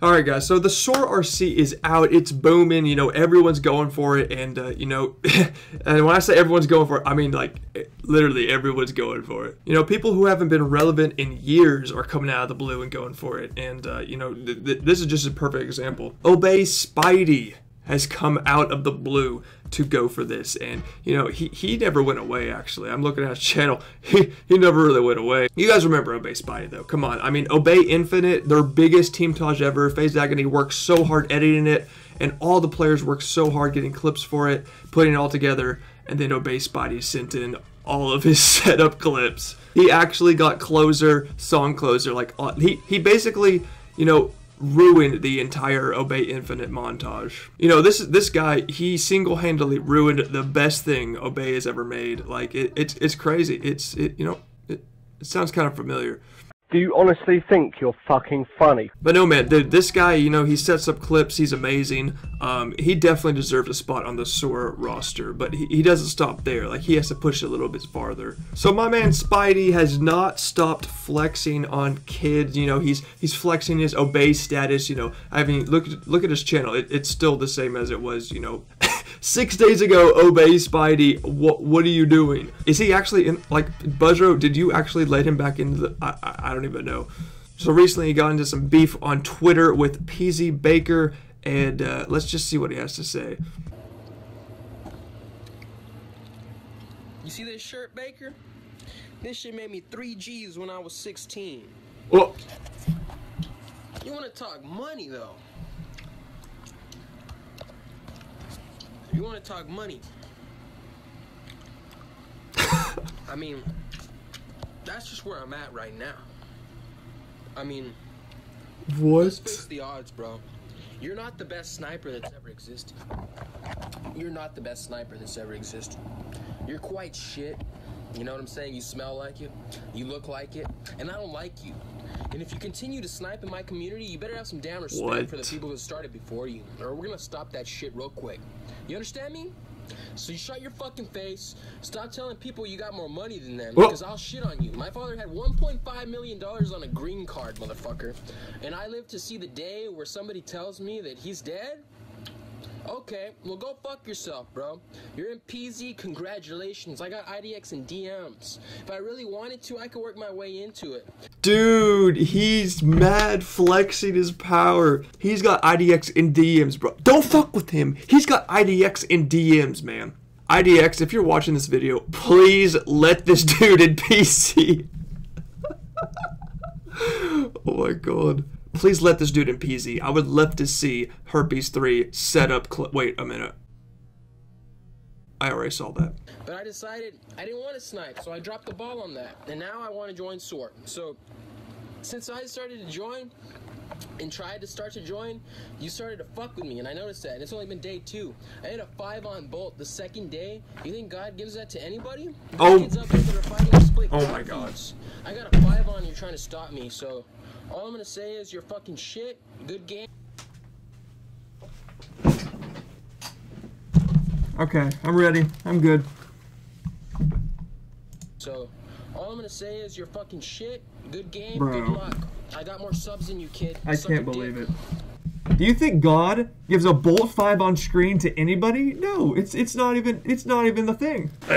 Alright guys, so the SoaR RC is out, it's booming, you know, everyone's going for it, and, you know, and when I say everyone's going for it, I mean, like, literally everyone's going for it. You know, people who haven't been relevant in years are coming out of the blue and going for it, and, you know, this is just a perfect example. Obey Spidey has come out of the blue to go for this, and you know he never went away. Actually, I'm looking at his channel, he never really went away. You guys remember Obey Spidey though, come on. I mean, Obey Infinite, their biggest teamtage ever, FaZeDagon worked so hard editing it, and all the players worked so hard getting clips for it, putting it all together, and then Obey Spidey sent in all of his setup clips. He actually got closer, song closer, like he basically, you know, ruined the entire Obey Infinite montage. You know, this guy, he single-handedly ruined the best thing Obey has ever made. Like it's crazy. You know, it sounds kind of familiar. Do you honestly think you're fucking funny? But no man, dude, this guy, you know, he sets up clips, he's amazing. He definitely deserved a spot on the SoaR roster, but he doesn't stop there. Like, he has to push a little bit farther. So my man Spidey has not stopped flexing on kids. You know, he's flexing his Obey status, you know. I mean, look at his channel. It's still the same as it was, you know, 6 days ago. Obey Spidey, what are you doing? Is he actually in, like, Buzzro, did you actually let him back into the, I don't even know. So recently he got into some beef on Twitter with PZ Baker, and let's just see what he has to say. You see this shirt, Baker? This shit made me 3 G's when I was 16. Well, you want to talk money though? You want to talk money? I mean, that's just where I'm at right now. I mean, let's face the odds, bro. You're not the best sniper that's ever existed. You're not the best sniper that's ever existed. You're quite shit. You know what I'm saying? You smell like it. You look like it. And I don't like you. And if you continue to snipe in my community, you better have some damn respect for the people that started before you, or we're gonna stop that shit real quick. You understand me? So you shut your fucking face. Stop telling people you got more money than them, because I'll shit on you. My father had $1.5 million on a green card, motherfucker. And I live to see the day where somebody tells me that he's dead? Okay, well go fuck yourself, bro. You're in PZ, congratulations. I got IDX and DMs. If I really wanted to, I could work my way into it. Dude, he's mad flexing his power. He's got IDX and DMs, bro. Don't fuck with him. He's got IDX and DMs, man. IDX, if you're watching this video, please let this dude in PZ. Oh my god. Please let this dude in PZ. I would love to see Herpes 3 set up. Wait a minute. I already saw that. But I decided I didn't want to snipe, so I dropped the ball on that. And now I want to join SWORD. So since I started to join and tried to start to join, you started to fuck with me, and I noticed that. And it's only been day 2. I hit a 5 on bolt the second day. You think God gives that to anybody? Oh. Kids up there that are fighting to split oh my God. I got a 5 on. You're trying to stop me, so. All I'm gonna say is you're fucking shit. Good game. Okay, I'm ready. I'm good. So, all I'm gonna say is you're fucking shit. Good game. Bro. Good luck. I got more subs than you, kid. I can't believe it. Do you think God gives a bolt 5 on screen to anybody? No, it's not even the thing. I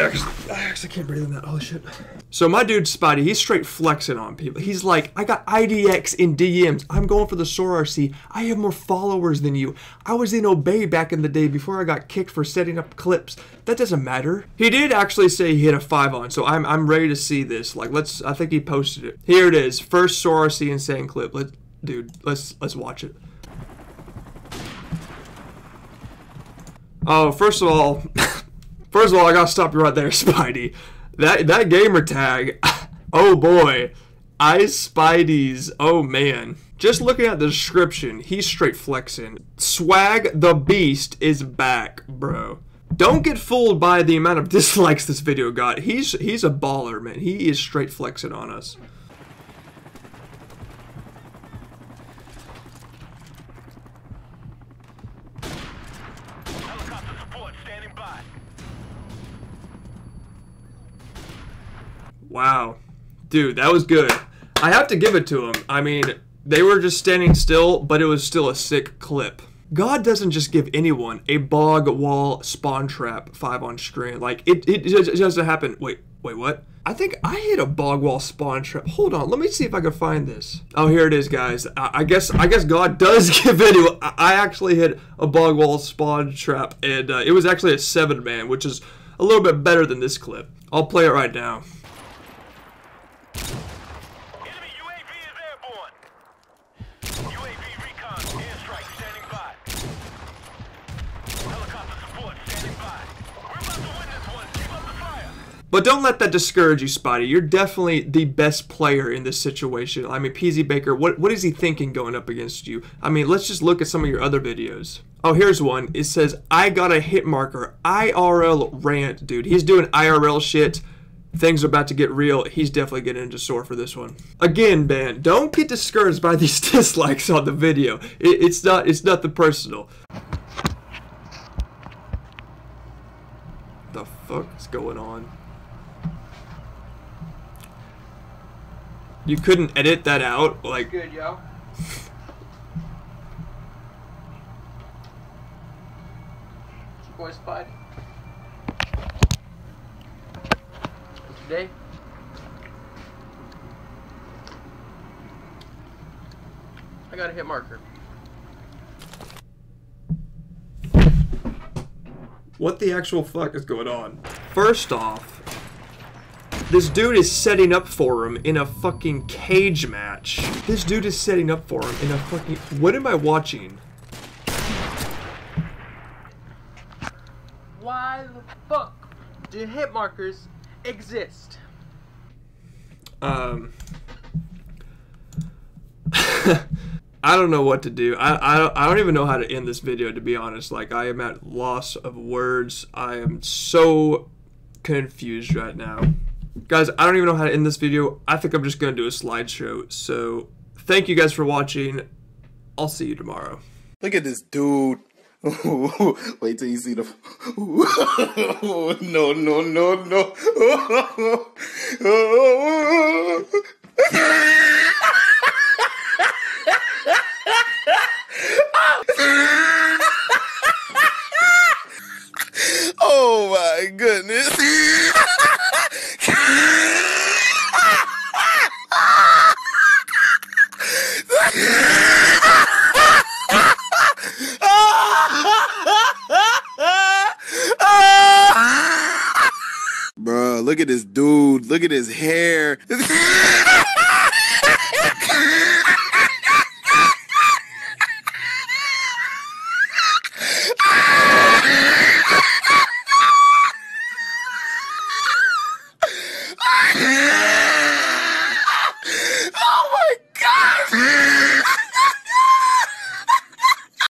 actually can't breathe in that. Holy shit. So my dude Spidey, he's straight flexing on people. He's like, I got IDX in DMs. I'm going for the SoaR RC. I have more followers than you. I was in Obey back in the day before I got kicked for setting up clips. That doesn't matter. He did actually say he hit a 5 on, so I'm ready to see this. Like, let's. I think he posted it. Here it is. First SoaR RC insane clip. Let's watch it. Oh, first of all, I gotta stop you right there, Spidey. That gamer tag, oh boy, Ice Spidey's, oh man. Just looking at the description, he's straight flexing. Swag the Beast is back, bro. Don't get fooled by the amount of dislikes this video got. He's a baller, man. He is straight flexing on us. Wow. Dude, that was good. I have to give it to him. I mean, They were just standing still, but it was still a sick clip. God doesn't just give anyone a Bog Wall Spawn Trap 5 on screen. Like, it just doesn't happen. Wait, what? I think I hit a Bog Wall Spawn Trap. Hold on, let me see if I can find this. Oh, here it is, guys. I guess God does give anyone. I actually hit a Bog Wall Spawn Trap, and it was actually a 7-man, which is a little bit better than this clip. I'll play it right now. But don't let that discourage you, Spidey. You're definitely the best player in this situation. I mean, PZ Baker, what is he thinking going up against you? I mean, let's just look at some of your other videos. Oh, here's one. It says, I got a hit marker. IRL rant, dude. He's doing IRL shit. Things are about to get real. He's definitely getting into SoaR for this one. Again, man, don't get discouraged by these dislikes on the video. It's nothing personal. The fuck is going on? You couldn't edit that out, like. Good, yo. It's your boy Spidey. What's your day? I got a hit marker. What the actual fuck is going on? First off, this dude is setting up for him in a fucking cage match. This dude is setting up for him in a fucking... What am I watching? Why the fuck do hit markers exist? I don't know what to do. I don't even know how to end this video, to be honest. Like, I am at loss of words. I am so confused right now. Guys, I don't even know how to end this video. I think I'm just going to do a slideshow. So, thank you guys for watching. I'll see you tomorrow. Look at this dude. Wait till you see the... No, no, no, no. Oh, my goodness. Bruh, look at this dude. Look at his hair. Oh my God!